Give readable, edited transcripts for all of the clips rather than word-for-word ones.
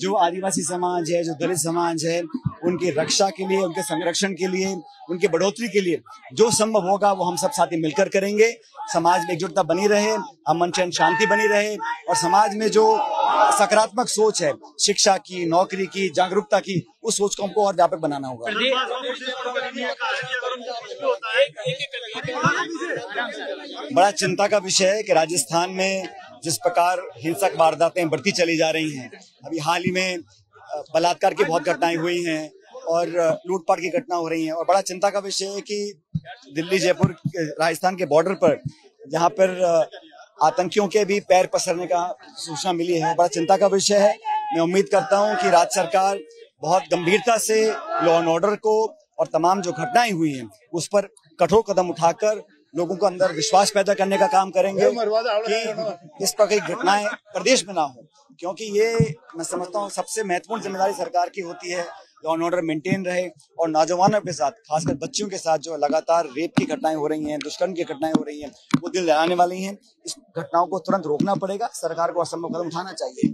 जो आदिवासी समाज है, जो दलित समाज है, उनकी रक्षा के लिए, उनके संरक्षण के लिए, उनके बढ़ोतरी के लिए जो संभव होगा वो हम सब साथी मिलकर करेंगे। समाज में एकजुटता बनी रहे, अमन चैन शांति बनी रहे और समाज में जो सकारात्मक सोच है शिक्षा की, नौकरी की, जागरूकता की, उस सोच को हमको और व्यापक बनाना होगा। बड़ा चिंता का विषय है कि राजस्थान में जिस प्रकार हिंसक वारदातें बढ़ती चली जा रही हैं, अभी हाल ही में बलात्कार की बहुत घटनाएं हुई हैं और लूटपाट की घटना हो रही हैं। और बड़ा चिंता का विषय है कि दिल्ली जयपुर राजस्थान के बॉर्डर पर जहां पर आतंकियों के भी पैर पसरने का सूचना मिली है, बड़ा चिंता का विषय है। मैं उम्मीद करता हूं कि राज्य सरकार बहुत गंभीरता से लॉ एंड ऑर्डर को और तमाम जो घटनाएं हुई हैं उस पर कठोर कदम उठाकर लोगों को अंदर विश्वास पैदा करने का काम करेंगे कि इस पर कई घटनाएं प्रदेश में ना हो, क्योंकि ये मैं समझता हूँ सबसे महत्वपूर्ण जिम्मेदारी सरकार की होती है। लॉ एंड ऑर्डर मेंटेन रहे और नौजवानों के साथ, खासकर बच्चियों के साथ जो लगातार रेप की घटनाएं हो रही हैं, दुष्कर्म की घटनाएं हो रही हैं, वो दिल दहलाने वाली हैं। इस घटनाओं को तुरंत रोकना पड़ेगा, सरकार को असंभव कदम उठाना चाहिए।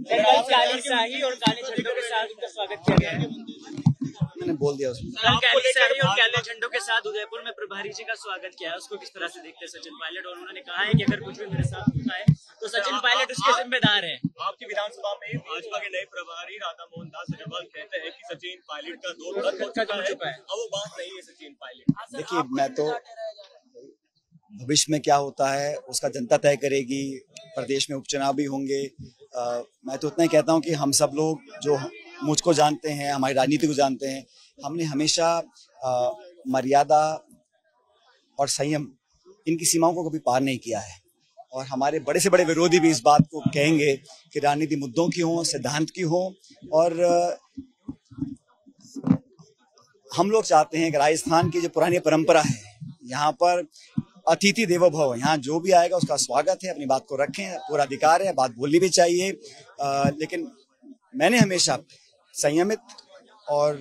मैंने बोल दिया उसमें। काले साड़ी और काले झंडों के साथ उदयपुर में प्रभारी जी का स्वागत किया है, उसको किस तरह से देखते हैं सचिन पायलट? और उन्होंने कहा है कि अगर कुछ भी मेरे साथ होता है तो सचिन पायलट उसके जिम्मेदार है। आपकी विधानसभा में भाजपा के नए प्रभारी राधा मोहन दास अग्रवाल कहते हैं कि सचिन पायलट का दौर चुका है, अब वो बात नहीं है सचिन पायलट। देखिए, मैं तो भविष्य में क्या होता है उसका जनता तय करेगी, प्रदेश में उपचुनाव भी होंगे। मैं तो उतना ही कहता हूँ कि हम सब लोग जो मुझको जानते हैं, हमारी राजनीति को जानते हैं, हमने हमेशा मर्यादा और संयम इनकी सीमाओं को कभी पार नहीं किया है। और हमारे बड़े से बड़े विरोधी भी इस बात को कहेंगे कि राजनीति मुद्दों की हो, सिद्धांत की हो। और हम लोग चाहते हैं कि राजस्थान की जो पुरानी परंपरा है, यहाँ पर अतिथि देवो भव, यहाँ जो भी आएगा उसका स्वागत है, अपनी बात को रखें, पूरा अधिकार है, बात बोलनी भी चाहिए। लेकिन मैंने हमेशा संयमित और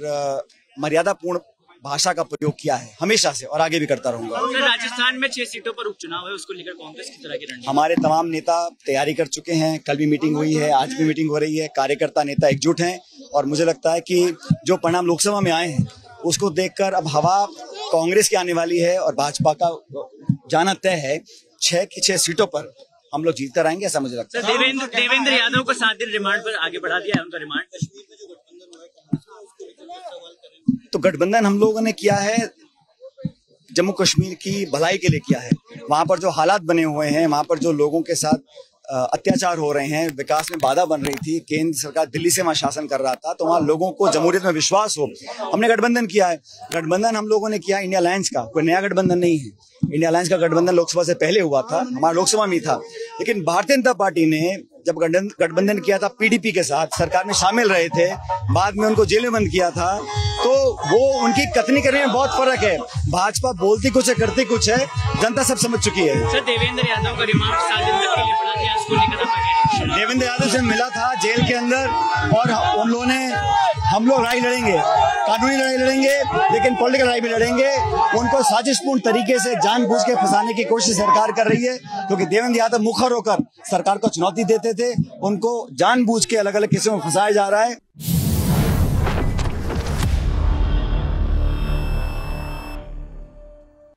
मर्यादापूर्ण भाषा का प्रयोग किया है हमेशा से और आगे भी करता रहूंगा। राजस्थान में 6 सीटों पर उपचुनाव है, उसको लेकर कांग्रेस की तरह की रणनीति हमारे तमाम नेता तैयारी कर चुके हैं। कल भी मीटिंग हुई है, आज भी मीटिंग हो रही है। कार्यकर्ता नेता एकजुट हैं और मुझे लगता है कि जो परिणाम लोकसभा में आए हैं उसको देखकर अब हवा कांग्रेस की आने वाली है और भाजपा का जाना तय है। 6 की 6 सीटों पर हम लोग जीतकर आएंगे, ऐसा मुझे लगता है। देवेंद्र यादव को 7 दिन रिमांड पर आगे बढ़ा दिया है, उनका रिमांड। तो गठबंधन हम लोगों ने किया है जम्मू कश्मीर की भलाई के लिए किया है। वहां पर जो हालात बने हुए हैं, वहां पर जो लोगों के साथ अत्याचार हो रहे हैं, विकास में बाधा बन रही थी, केंद्र सरकार दिल्ली से वहाँ शासन कर रहा था, तो वहाँ लोगों को जमहूरियत में विश्वास हो, हमने गठबंधन किया है। गठबंधन हम लोगों ने किया इंडिया अलायंस का, कोई नया गठबंधन नहीं है। इंडिया अलायंस का गठबंधन लोकसभा से पहले हुआ था, हमारा लोकसभा में था। लेकिन भारतीय जनता पार्टी ने जब गठबंधन किया था पीडीपी के साथ, सरकार में शामिल रहे थे, बाद में उनको जेल में बंद किया था, तो वो उनकी कथनी करने में बहुत फर्क है। भाजपा बोलती कुछ है, करती कुछ है, जनता सब समझ चुकी है। सर, देवेंद्र यादव का रिमांड 7 दिन तक के लिए बढ़ा दिया, उसको लेकर आप? देवेंद्र यादव से मिला था जेल के अंदर और उन लोगों ने, हम लोग लड़ाई लड़ेंगे, कानूनी लड़ाई लड़ेंगे, लेकिन पॉलिटिकल लड़ाई भी लड़ेंगे। उनको साजिशपूर्ण तरीके से जानबूझ के फंसाने की कोशिश सरकार कर रही है, क्योंकि देवेंद्र यादव मुखर होकर सरकार को चुनौती देते थे, उनको जानबूझ के अलग अलग किस्मों में फंसाया जा रहा है।